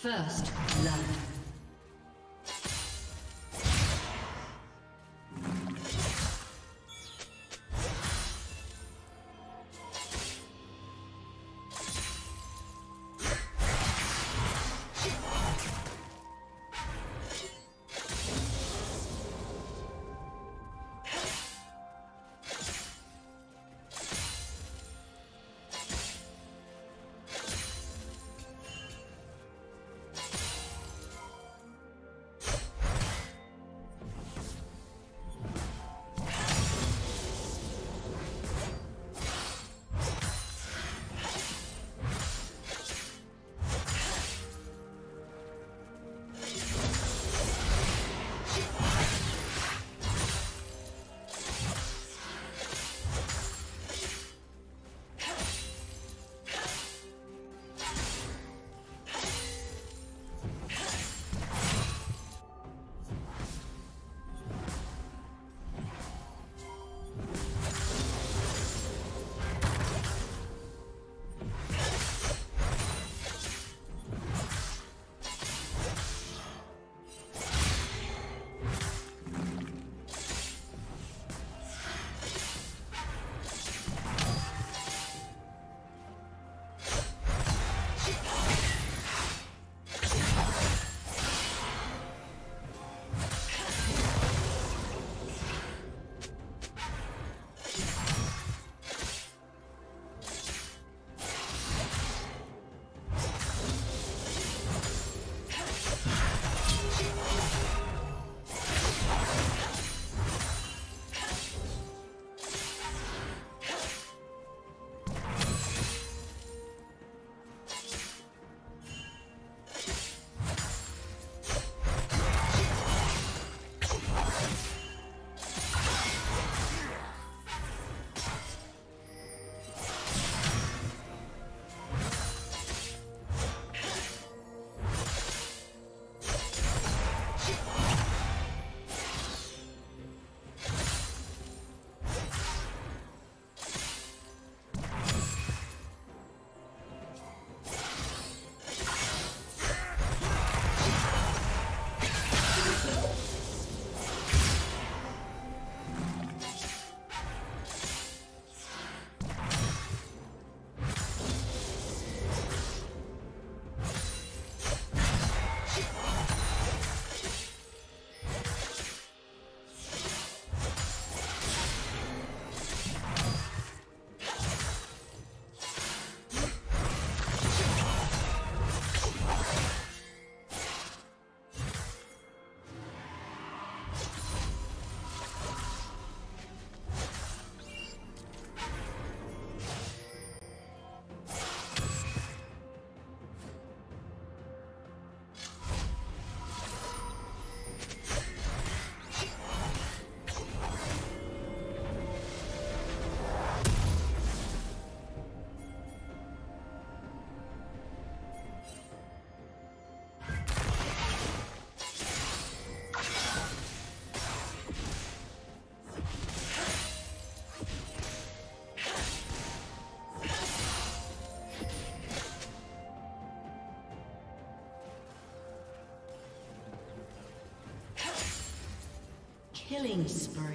First love. Killing spree.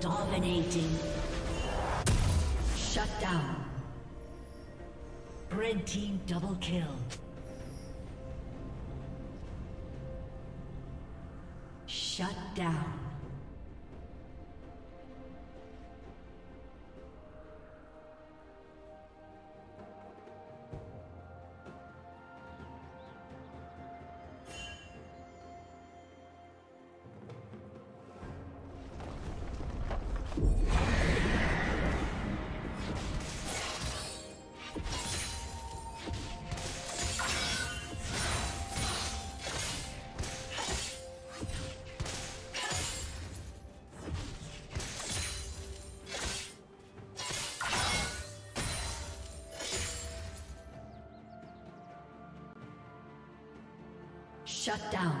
Dominating. Shut down. Red team double kill. Shut down. Shut down.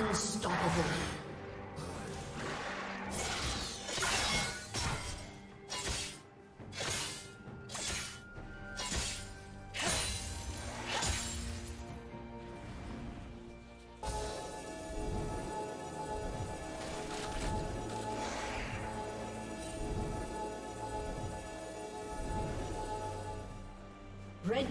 Unstoppable. Red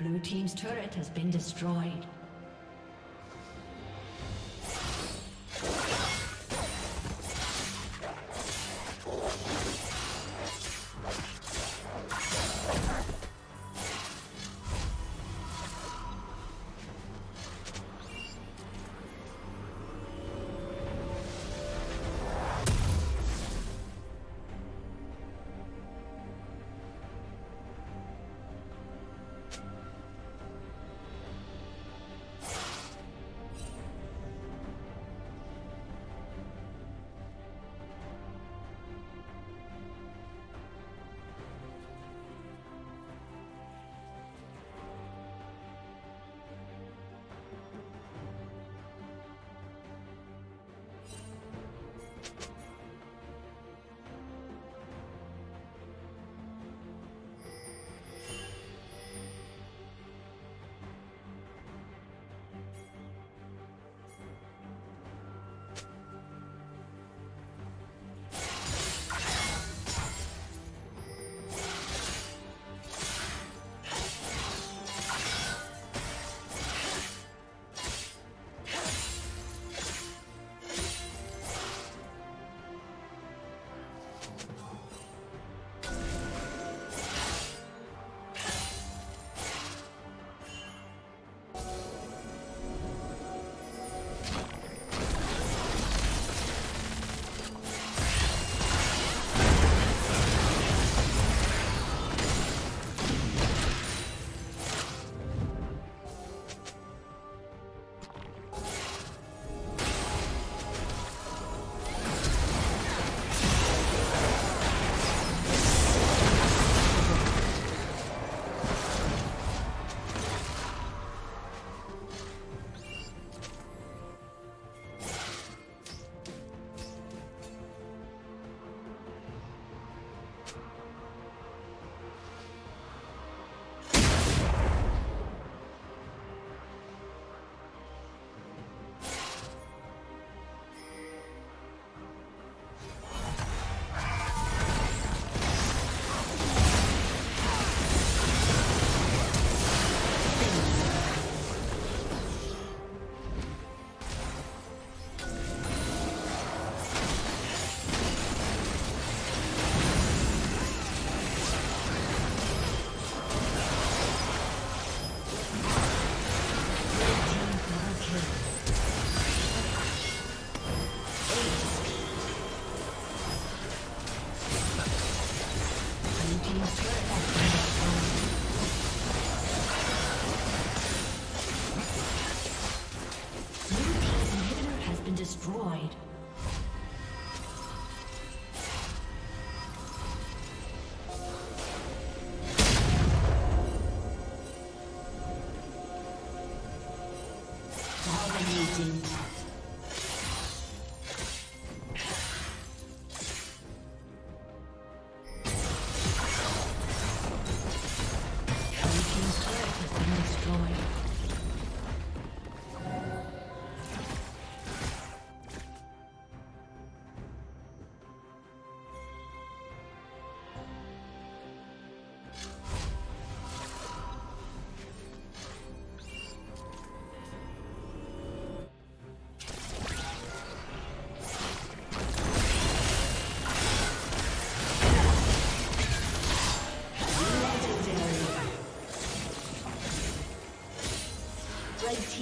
Blue Team's turret has been destroyed.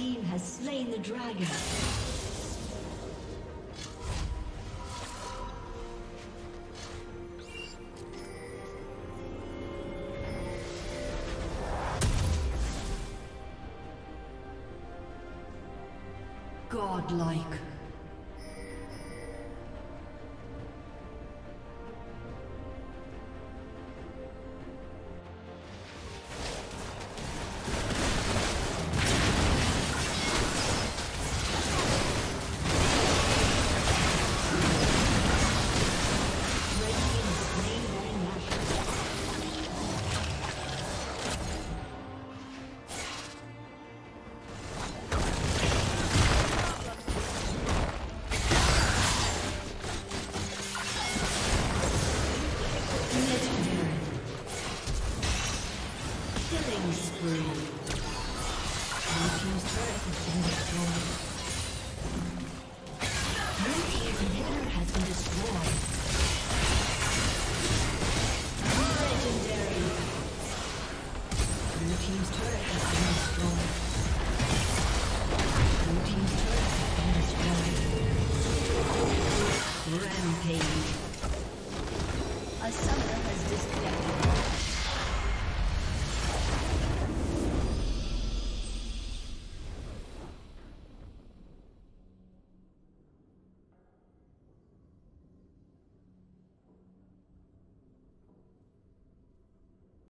team has slain the dragon. Godlike. Rampage. A summoner has disconnected.